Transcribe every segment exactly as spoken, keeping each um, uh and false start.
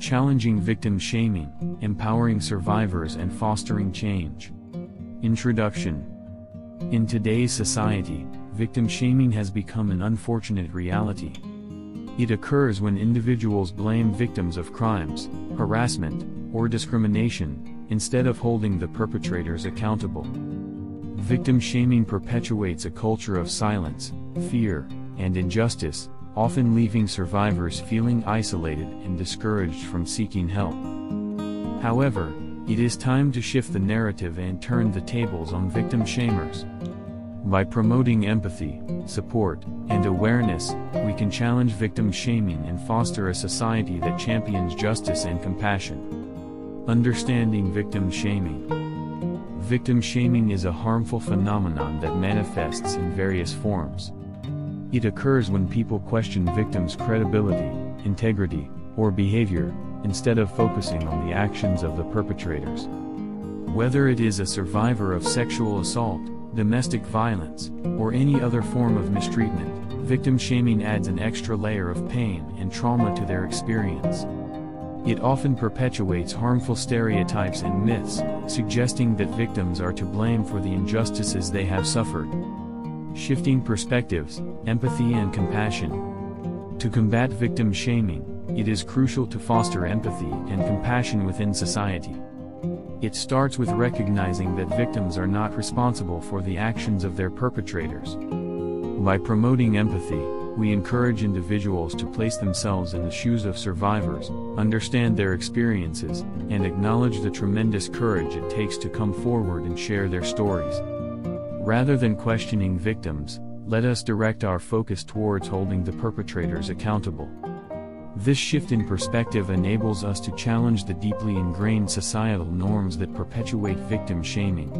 challenging victim shaming, empowering survivors and fostering change. Introduction. In today's society, victim shaming has become an unfortunate reality. It occurs when individuals blame victims of crimes, harassment, or discrimination, instead of holding the perpetrators accountable. Victim shaming perpetuates a culture of silence, fear, and injustice, often leaving survivors feeling isolated and discouraged from seeking help. However, it is time to shift the narrative and turn the tables on victim shamers. By promoting empathy, support, and awareness, we can challenge victim shaming and foster a society that champions justice and compassion. Understanding victim shaming. Victim shaming is a harmful phenomenon that manifests in various forms. It occurs when people question victims' credibility, integrity, or behavior, instead of focusing on the actions of the perpetrators. Whether it is a survivor of sexual assault, domestic violence, or any other form of mistreatment, victim shaming adds an extra layer of pain and trauma to their experience. It often perpetuates harmful stereotypes and myths, suggesting that victims are to blame for the injustices they have suffered. Shifting perspectives, empathy and compassion. To combat victim shaming, it is crucial to foster empathy and compassion within society. It starts with recognizing that victims are not responsible for the actions of their perpetrators. By promoting empathy, we encourage individuals to place themselves in the shoes of survivors, understand their experiences, and acknowledge the tremendous courage it takes to come forward and share their stories. Rather than questioning victims, let us direct our focus towards holding the perpetrators accountable. This shift in perspective enables us to challenge the deeply ingrained societal norms that perpetuate victim shaming.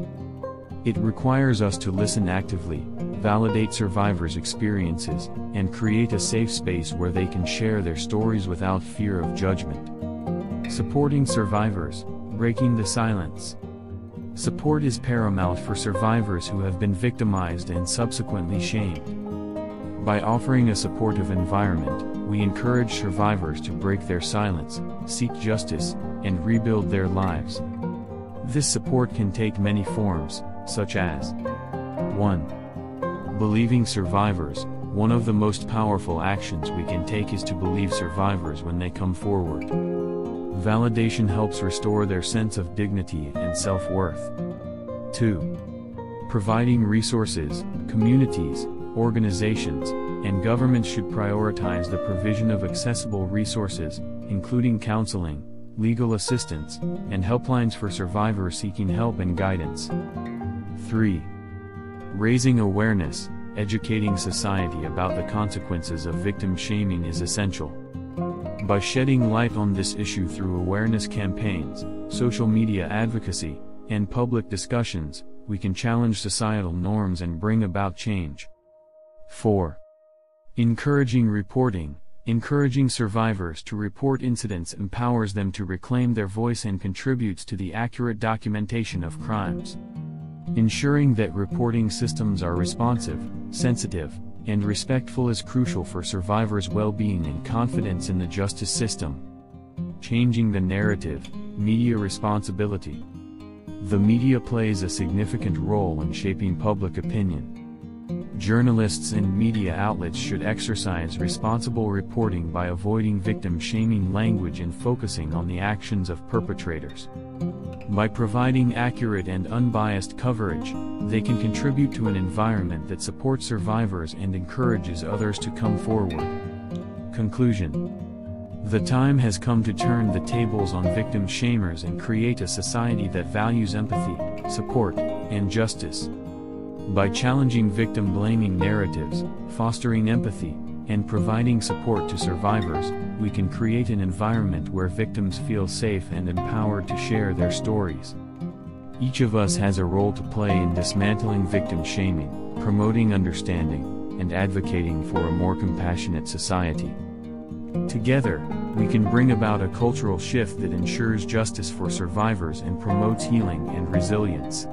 It requires us to listen actively, validate survivors' experiences, and create a safe space where they can share their stories without fear of judgment. Supporting survivors, breaking the silence. Support is paramount for survivors who have been victimized and subsequently shamed. By offering a supportive environment, we encourage survivors to break their silence, seek justice, and rebuild their lives. This support can take many forms, such as one Believing survivors. One of the most powerful actions we can take is to believe survivors when they come forward. Validation helps restore their sense of dignity and self-worth. two Providing resources. Communities, organizations, and governments should prioritize the provision of accessible resources, including counseling, legal assistance, and helplines for survivors seeking help and guidance. three Raising awareness. Educating society about the consequences of victim shaming is essential. By shedding light on this issue through awareness campaigns, social media advocacy, and public discussions, we can challenge societal norms and bring about change. four Encouraging reporting. Encouraging survivors to report incidents empowers them to reclaim their voice and contributes to the accurate documentation of crimes. Ensuring that reporting systems are responsive, sensitive, and respectful is crucial for survivors' well-being and confidence in the justice system. Changing the narrative, media responsibility. The media plays a significant role in shaping public opinion. Journalists and media outlets should exercise responsible reporting by avoiding victim-shaming language and focusing on the actions of perpetrators. By providing accurate and unbiased coverage, they can contribute to an environment that supports survivors and encourages others to come forward. Conclusion. The time has come to turn the tables on victim shamers and create a society that values empathy, support, and justice. By challenging victim-blaming narratives, fostering empathy, and providing support to survivors, we can create an environment where victims feel safe and empowered to share their stories. Each of us has a role to play in dismantling victim shaming, promoting understanding, and advocating for a more compassionate society. Together, we can bring about a cultural shift that ensures justice for survivors and promotes healing and resilience.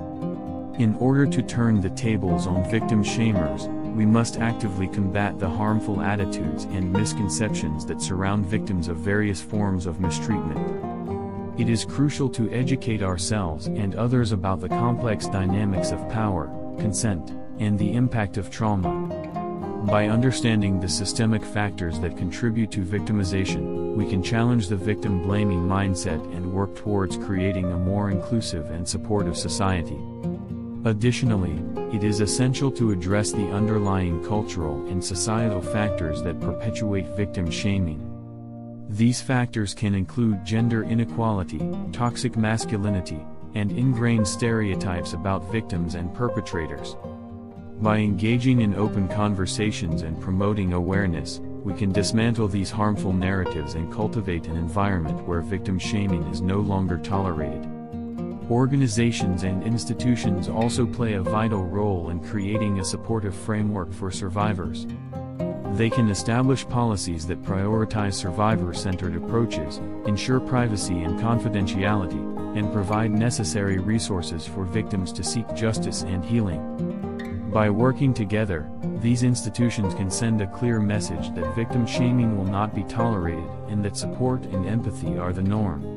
In order to turn the tables on victim shamers, we must actively combat the harmful attitudes and misconceptions that surround victims of various forms of mistreatment. It is crucial to educate ourselves and others about the complex dynamics of power, consent, and the impact of trauma. By understanding the systemic factors that contribute to victimization, we can challenge the victim-blaming mindset and work towards creating a more inclusive and supportive society. Additionally, it is essential to address the underlying cultural and societal factors that perpetuate victim shaming. These factors can include gender inequality, toxic masculinity, and ingrained stereotypes about victims and perpetrators. By engaging in open conversations and promoting awareness, we can dismantle these harmful narratives and cultivate an environment where victim shaming is no longer tolerated. Organizations and institutions also play a vital role in creating a supportive framework for survivors. They can establish policies that prioritize survivor-centered approaches, ensure privacy and confidentiality, and provide necessary resources for victims to seek justice and healing. By working together, these institutions can send a clear message that victim shaming will not be tolerated and that support and empathy are the norm.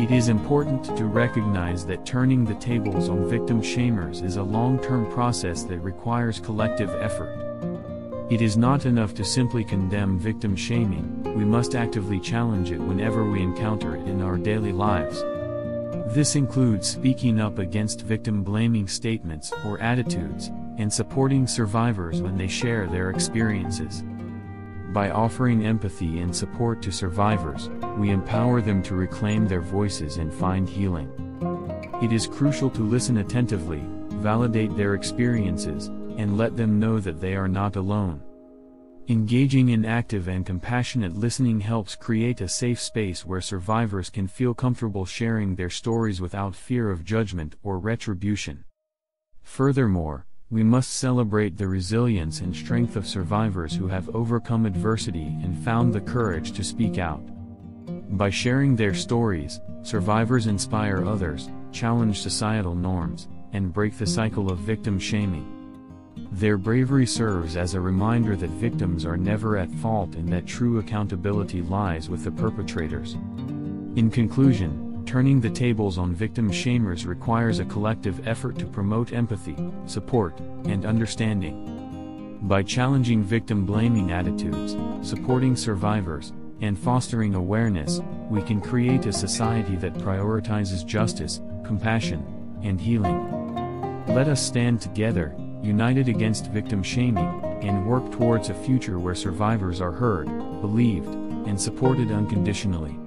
It is important to recognize that turning the tables on victim shamers is a long-term process that requires collective effort. It is not enough to simply condemn victim shaming, we must actively challenge it whenever we encounter it in our daily lives. This includes speaking up against victim-blaming statements or attitudes, and supporting survivors when they share their experiences. By offering empathy and support to survivors, we empower them to reclaim their voices and find healing. It is crucial to listen attentively, validate their experiences, and let them know that they are not alone. Engaging in active and compassionate listening helps create a safe space where survivors can feel comfortable sharing their stories without fear of judgment or retribution. Furthermore, we must celebrate the resilience and strength of survivors who have overcome adversity and found the courage to speak out. By sharing their stories, survivors inspire others, challenge societal norms, and break the cycle of victim shaming. Their bravery serves as a reminder that victims are never at fault and that true accountability lies with the perpetrators. In conclusion, turning the tables on victim shamers requires a collective effort to promote empathy, support, and understanding. By challenging victim-blaming attitudes, supporting survivors, and fostering awareness, we can create a society that prioritizes justice, compassion, and healing. Let us stand together, united against victim shaming, and work towards a future where survivors are heard, believed, and supported unconditionally.